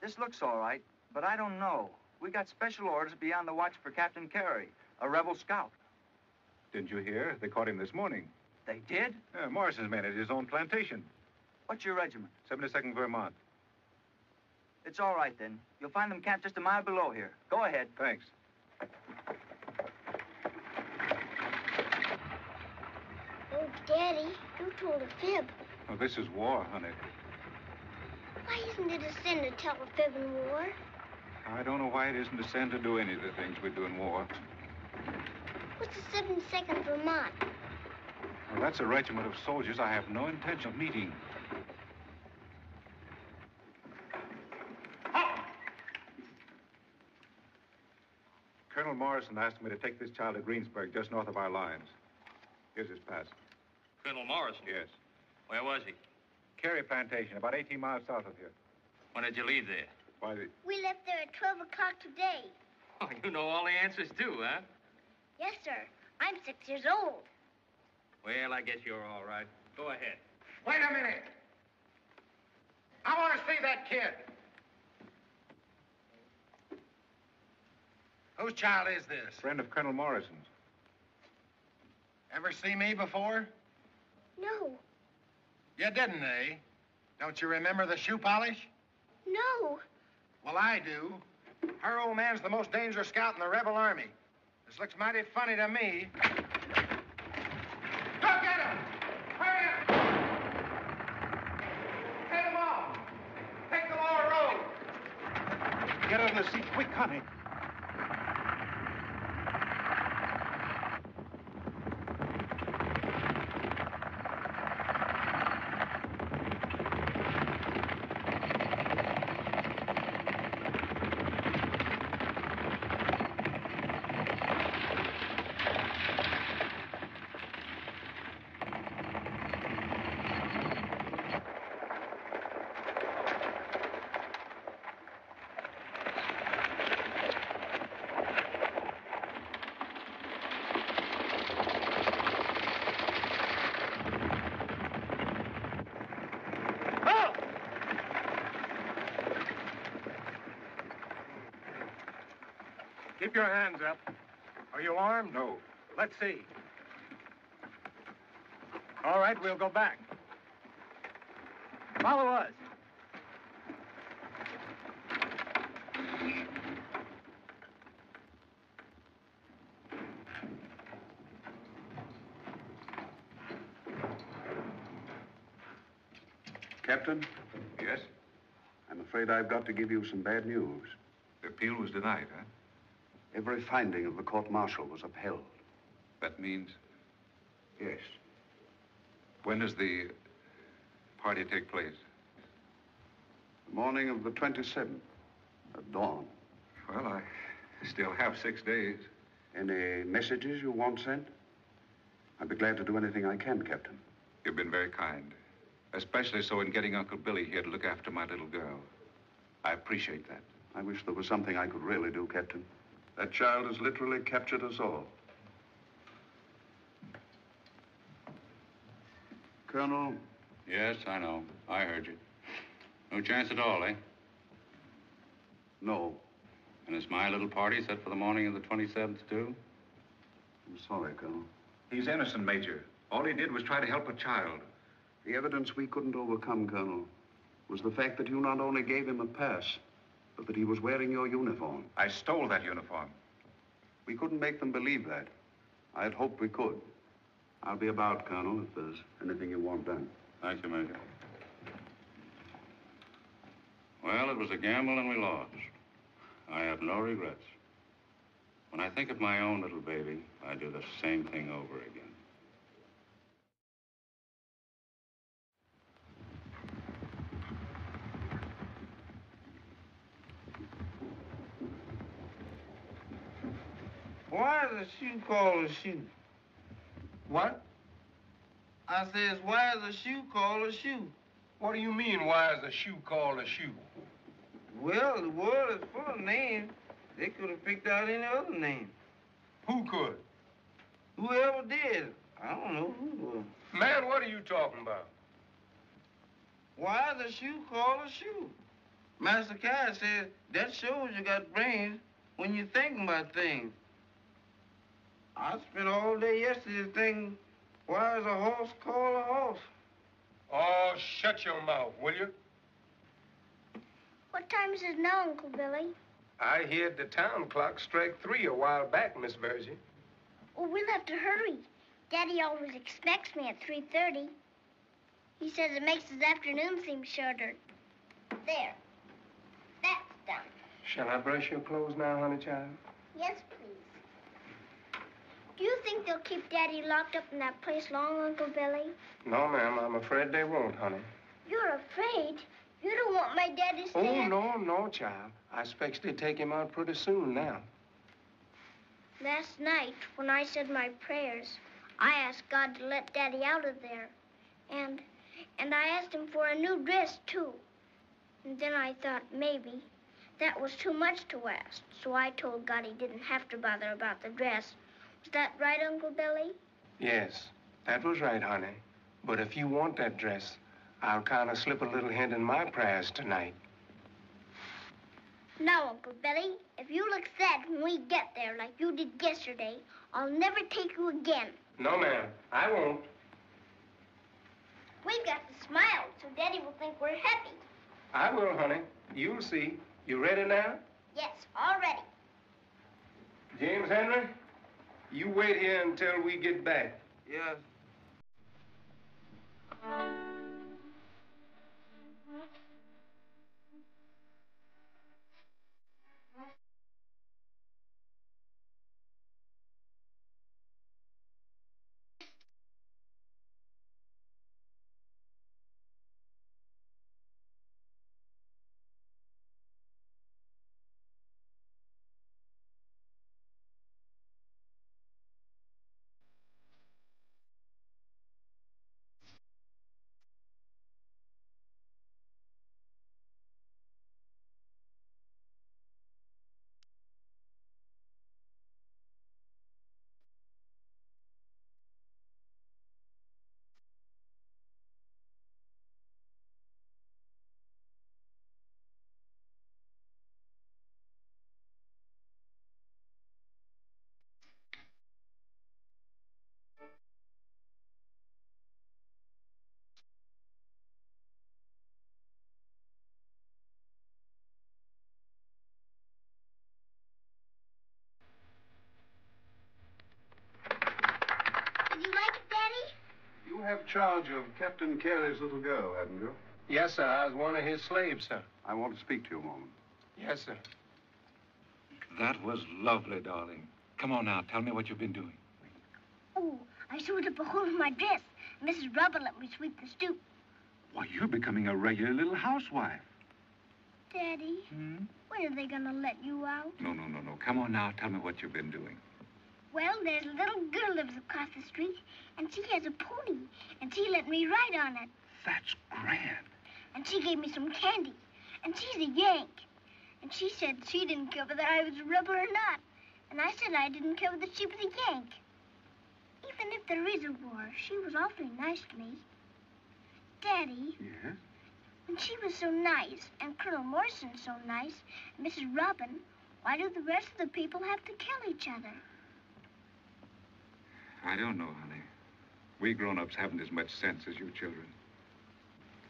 This looks all right, but I don't know. We got special orders to be on the watch for Captain Cary, a rebel scout. Didn't you hear? They caught him this morning. They did? Yeah, Morrison's men at his own plantation. What's your regiment? seventy-second Vermont. It's all right, then. You'll find them camped just a mile below here. Go ahead. Thanks. Oh, Daddy, you told a fib. Oh, this is war, honey. Why isn't it a sin to tell a fib in war? I don't know why it isn't a sin to do any of the things we do in war. What's the seventy-second Vermont? Well, that's a regiment of soldiers I have no intention of meeting. Colonel Morrison asked me to take this child to Greensburg, just north of our lines. Here's his pass. Colonel Morrison? Yes. Where was he? Cary Plantation, about eighteen miles south of here. When did you leave there? Why, the... We left there at twelve o'clock today. Oh, you know all the answers, too, huh? Yes, sir. I'm six years old. Well, I guess you're all right. Go ahead. Wait a minute. I want to see that kid. Whose child is this? Friend of Colonel Morrison's. Ever see me before? No. You didn't, eh? Don't you remember the shoe polish? No. Well, I do. Her old man's the most dangerous scout in the rebel army. This looks mighty funny to me. Go get him! Hurry up! Head him off! Take the lower road! Get out of the seat quick, honey. Keep your hands up. Are you armed? No. Let's see. All right, we'll go back. Follow us. Captain? Yes? I'm afraid I've got to give you some bad news. The appeal was denied, huh? Every finding of the court-martial was upheld. That means? Yes. When does the party take place? The morning of the twenty-seventh, at dawn. Well, I still have six days. Any messages you want sent? I'd be glad to do anything I can, Captain. You've been very kind, especially so in getting Uncle Billy here to look after my little girl. I appreciate that. I wish there was something I could really do, Captain. That child has literally captured us all. Colonel? Yes, I know. I heard you. No chance at all, eh? No. And is my little party set for the morning of the twenty-seventh, too? I'm sorry, Colonel. He's innocent, Major. All he did was try to help a child. The evidence we couldn't overcome, Colonel, was the fact that you not only gave him a pass, but that he was wearing your uniform. I stole that uniform. We couldn't make them believe that. I had hoped we could. I'll be about, Colonel, if there's anything you want done. Thank you, Major. Well, it was a gamble and we lost. I have no regrets. When I think of my own little baby, I do the same thing over again. Why is a shoe called a shoe? What? I says, why is a shoe called a shoe? What do you mean, why is a shoe called a shoe? Well, the world is full of names. They could have picked out any other name. Who could? Whoever did. I don't know who was. Man, what are you talking about? Why is a shoe called a shoe? Master Kaye says that shows you got brains when you're thinking about things. I spent all day yesterday thinking, why is a horse called a horse? Oh, shut your mouth, will you? What time is it now, Uncle Billy? I heard the town clock strike three a while back, Miss Virgie. Well, we'll have to hurry. Daddy always expects me at three thirty. He says it makes his afternoon seem shorter. There. That's done. Shall I brush your clothes now, honey child? Yes, please. Do you think they'll keep Daddy locked up in that place long, Uncle Billy? No, ma'am. I'm afraid they won't, honey. You're afraid? You don't want my daddy to stay. Oh, no, no, child. I expect they take him out pretty soon now. Last night, when I said my prayers, I asked God to let Daddy out of there. And, and I asked him for a new dress, too. And then I thought maybe that was too much to ask. So I told God he didn't have to bother about the dress. Was that right, Uncle Billy? Yes, that was right, honey. But if you want that dress, I'll kind of slip a little hint in my prayers tonight. No, Uncle Billy. If you look sad when we get there like you did yesterday, I'll never take you again. No, ma'am. I won't. We've got to smile so Daddy will think we're happy. I will, honey. You'll see. You ready now? Yes, all ready. James Henry, you wait here until we get back. Yes. Charge of Captain Cary's little girl, haven't you? Yes, sir. I was one of his slaves, sir. I want to speak to you a moment. Yes, sir. That was lovely, darling. Come on now, tell me what you've been doing. Oh, I sewed up a hole in my dress. Missus Rubber let me sweep the stoop. Why, you're becoming a regular little housewife. Daddy, hmm? When are they going to let you out? No, no, no, no. Come on now, tell me what you've been doing. Well, there's a little girl lives across the street, and she has a pony, and she let me ride on it. That's grand. And she gave me some candy, and she's a Yank. And she said she didn't care whether I was a rubber or not, and I said I didn't care whether she was a Yank. Even if there is a war, she was awfully nice to me. Daddy? Yes? When she was so nice, and Colonel Morrison so nice, and Missus Robin, why do the rest of the people have to kill each other? I don't know, honey. We grown-ups haven't as much sense as you children.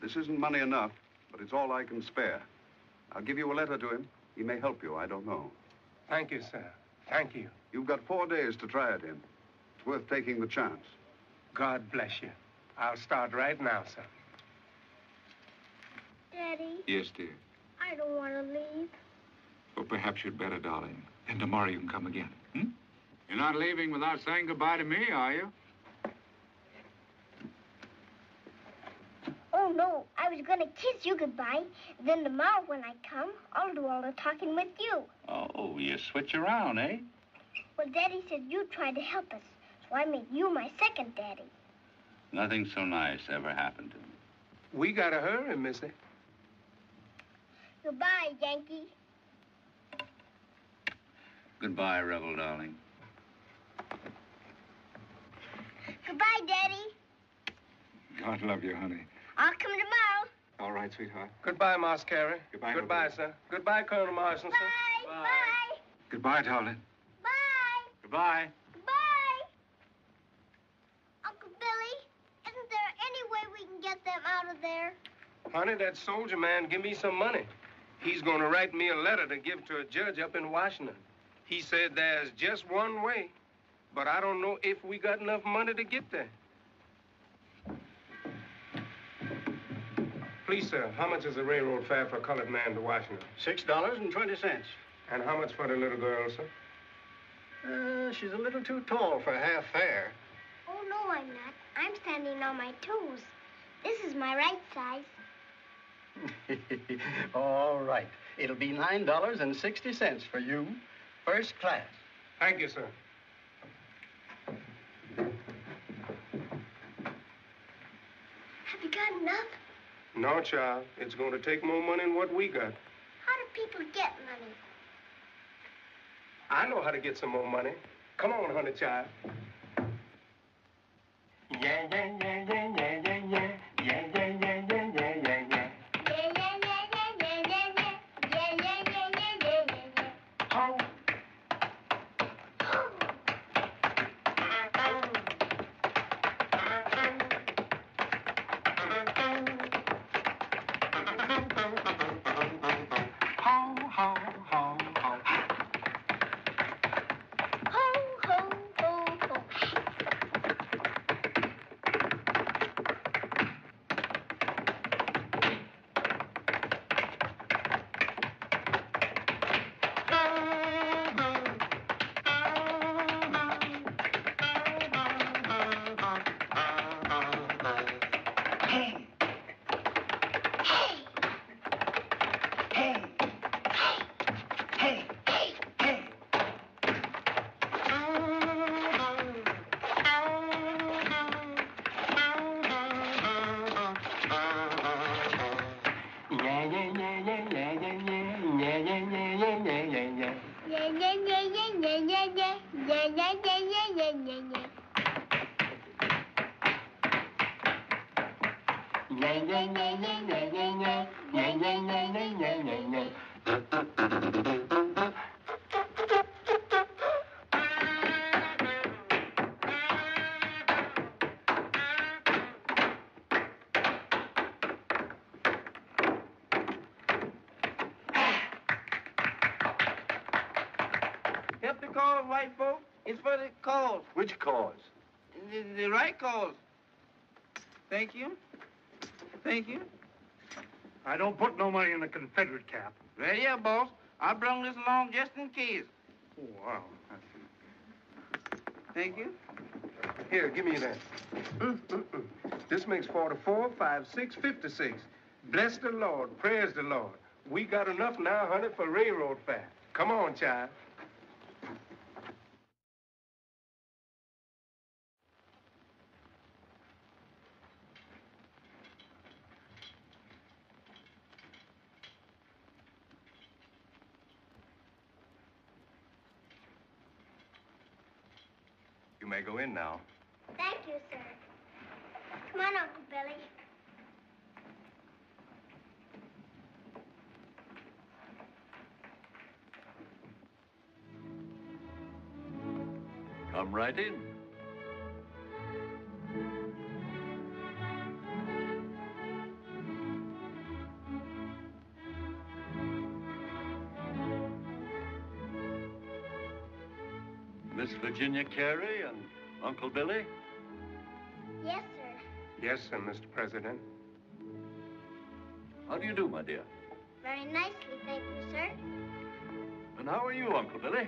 This isn't money enough, but it's all I can spare. I'll give you a letter to him. He may help you, I don't know. Thank you, sir. Thank you. You've got four days to try it in. It's worth taking the chance. God bless you. I'll start right now, sir. Daddy? Yes, dear? I don't want to leave. Well, perhaps you'd better, darling. Then tomorrow you can come again. Hmm? You're not leaving without saying goodbye to me, are you? Oh, no. I was going to kiss you goodbye. Then tomorrow when I come, I'll do all the talking with you. Oh, you switch around, eh? Well, Daddy said you tried to help us, so I made you my second daddy. Nothing so nice ever happened to me. We got to hurry, Missy. Goodbye, Yankee. Goodbye, Rebel, darling. Goodbye, Daddy. God love you, honey. I'll come tomorrow. All right, sweetheart. Goodbye, Master Cary. Goodbye, Goodbye, Goodbye, sir. Goodbye, Colonel Morrison, sir. Bye. Bye. Bye. Goodbye, darling. Bye. Goodbye. Goodbye. Uncle Billy, isn't there any way we can get them out of there? Honey, that soldier man, give me some money. He's going to write me a letter to give to a judge up in Washington. He said there's just one way, but I don't know if we got enough money to get there. Please, sir, how much is the railroad fare for a colored man to Washington? Six dollars and twenty cents. And how much for the little girl, sir? Uh, she's a little too tall for half fare. Oh, no, I'm not. I'm standing on my toes. This is my right size. All right. It'll be nine dollars and sixty cents for you, first class. Thank you, sir. Have you got enough? No, child. It's going to take more money than what we got. How do people get money? I know how to get some more money. Come on, honey, child. Yeah, yeah, yeah, yeah, yeah, yeah, yeah, yeah, yeah, yeah, yeah. Which cause? The, the right cause. Thank you. Thank you. I don't put no money in the Confederate cap. Well, yeah, boss. I brung this along just in case. Oh, wow. Thank you. Here, give me that. Mm, mm, mm. This makes forty-four, five, six, fifty-six. Bless the Lord. Praise the Lord. We got enough now, honey, for railroad fare. Come on, child. You may go in now. Thank you, sir. Come on, Uncle Billy. Come right in. Miss Virginia Cary and Uncle Billy? Yes, sir. Yes, sir, Mister President. How do you do, my dear? Very nicely, thank you, sir. And how are you, Uncle Billy?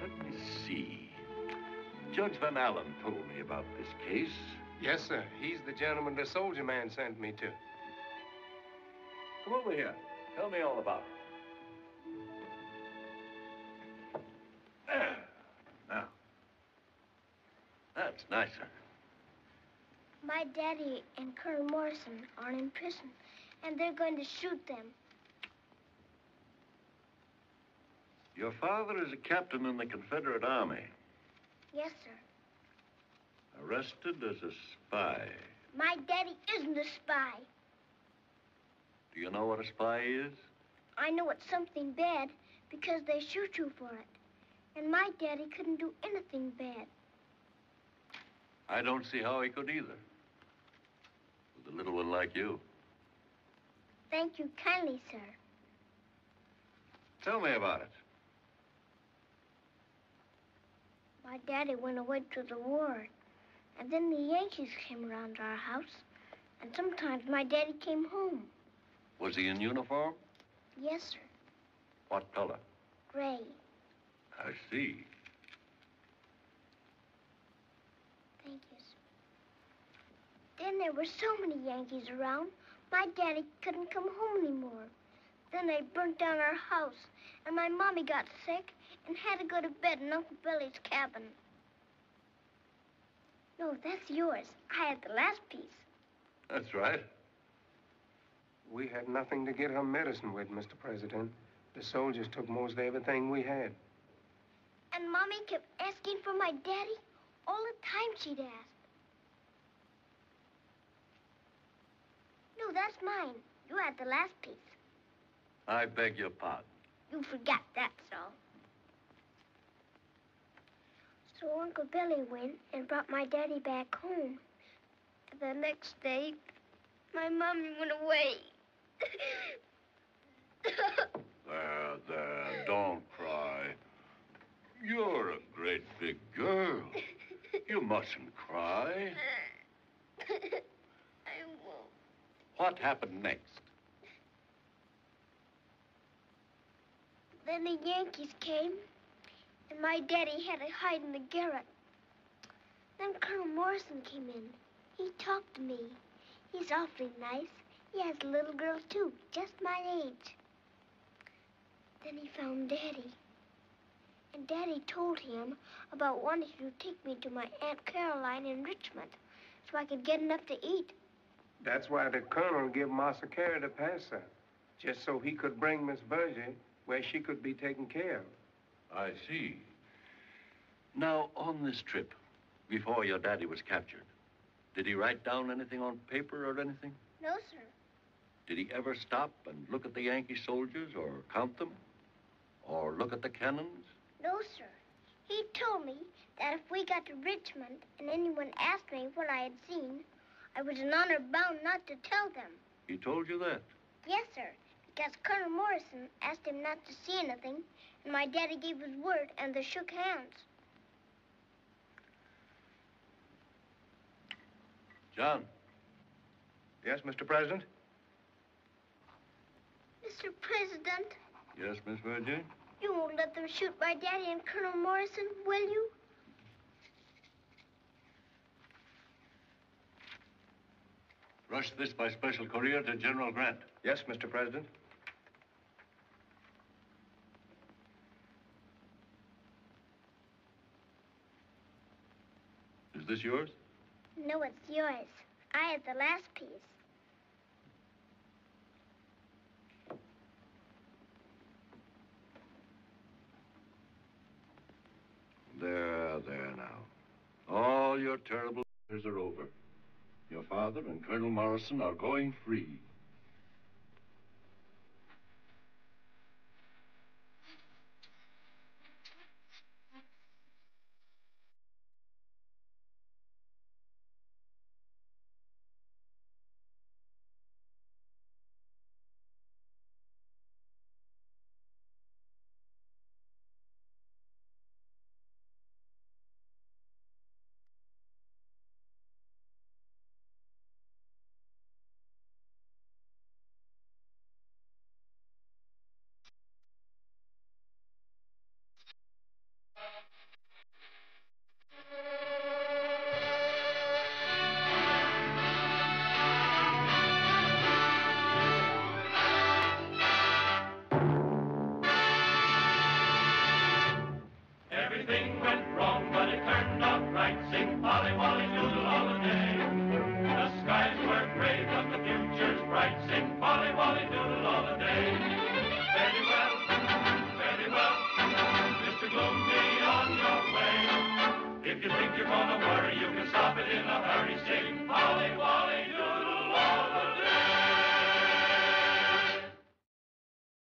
Let me see. Judge Van Allen told me about this case. Yes, sir. He's the gentleman the soldier man sent me to. Come over here. Tell me all about it. There. Now. That's nicer. My daddy and Colonel Morrison are in prison, and they're going to shoot them. Your father is a captain in the Confederate Army. Yes, sir. Arrested as a spy. My daddy isn't a spy. Do you know what a spy is? I know it's something bad because they shoot you for it. And my daddy couldn't do anything bad. I don't see how he could either. With a little one like you. Thank you kindly, sir. Tell me about it. My daddy went away to the war, and then the Yankees came around our house, and sometimes my daddy came home. Was he in uniform? Yes, sir. What color? Gray. I see. Thank you, sir. Then there were so many Yankees around, my daddy couldn't come home anymore. Then they burnt down our house, and my mommy got sick and had to go to bed in Uncle Billy's cabin. No, that's yours. I had the last piece. That's right. We had nothing to get her medicine with, Mister President. The soldiers took most everything we had. And Mommy kept asking for my daddy all the time she'd asked. No, that's mine. You had the last piece. I beg your pardon. You forgot, that's all. So Uncle Billy went and brought my daddy back home. The next day, my mommy went away. There, there, don't cry. You're a great big girl. You mustn't cry. I won't. What happened next? Then the Yankees came, and my daddy had to hide in the garret. Then Colonel Morrison came in. He talked to me. He's awfully nice. He has a little girl, too, just my age. Then he found Daddy. And Daddy told him about wanting to take me to my Aunt Caroline in Richmond so I could get enough to eat. That's why the Colonel gave Master Kaye the passer, just so he could bring Miss Virgie where she could be taken care of. I see. Now, on this trip, before your daddy was captured, did he write down anything on paper or anything? No, sir. Did he ever stop and look at the Yankee soldiers or count them? Or look at the cannons? No, sir. He told me that if we got to Richmond and anyone asked me what I had seen, I was in honor bound not to tell them. He told you that? Yes, sir, because Colonel Morrison asked him not to see anything, and my daddy gave his word, and they shook hands. John. Yes, Mister President? Mister President? Yes, Miss Virgie? You won't let them shoot my daddy and Colonel Morrison, will you? Rush this by special courier to General Grant. Yes, Mister President. Is this yours? No, it's yours. I had the last piece. There, there now. All your terrible years are over. Your father and Colonel Morrison are going free. Everything went wrong, but it turned out right. Sing Polly Wally Doodle all the day. The skies were gray, but the future's bright. Sing Polly Wally Doodle all the day. Very well, very well, Mister Gloomy, on your way. If you think you're gonna worry, you can stop it in a hurry. Sing